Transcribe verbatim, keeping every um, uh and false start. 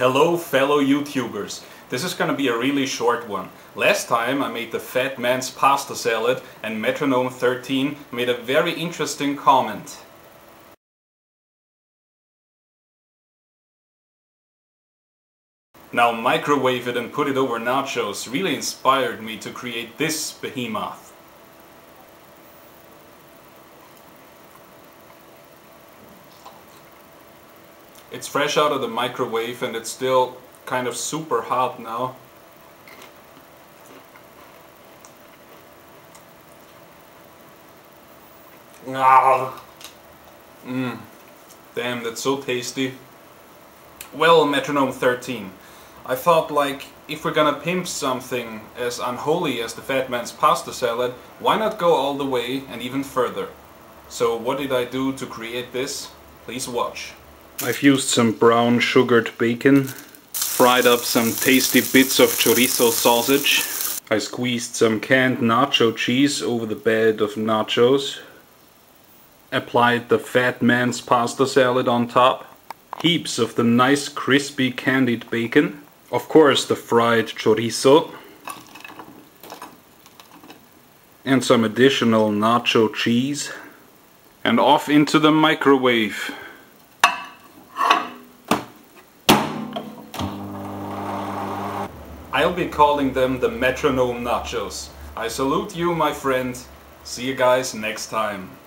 Hello fellow YouTubers, this is gonna be a really short one. Last time I made the fat man's pasta salad and Metronome thirteen made a very interesting comment. Now microwave it and put it over nachos really inspired me to create this behemoth. It's fresh out of the microwave and it's still kind of super hot now. Ah. Mm. Damn, that's so tasty. Well, Metronome thirteen, I thought, like, if we're gonna pimp something as unholy as the fat man's pasta salad, why not go all the way and even further? So what did I do to create this? Please watch. I've used some brown sugared bacon, fried up some tasty bits of chorizo sausage. I squeezed some canned nacho cheese over the bed of nachos. Applied the fat man's pasta salad on top. Heaps of the nice crispy candied bacon. Of course the fried chorizo. And some additional nacho cheese. And off into the microwave. I'll be calling them the Metronome Nachos. I salute you, my friend. See you guys next time.